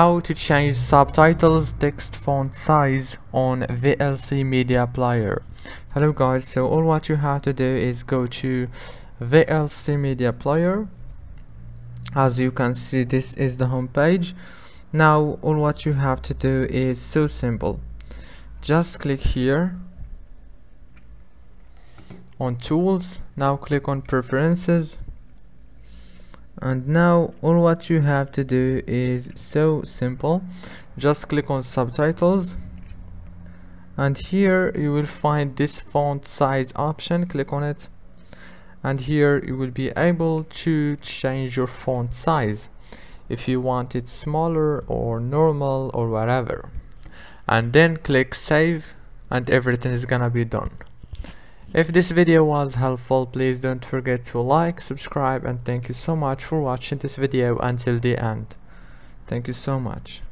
How to change subtitles text font size on VLC Media Player. Hello guys, so all what you have to do is go to VLC Media Player. As you can see, this is the home page. Now all what you have to do is so simple. Just click here on tools, now click on preferences, and now all what you have to do is so simple. Just click on subtitles, and here you will find this font size option. Click on it, and here you will be able to change your font size if you want it smaller or normal or whatever, and then click save, and everything is gonna be done. If this video was helpful, please don't forget to like, subscribe, and thank you so much for watching this video until the end. Thank you so much.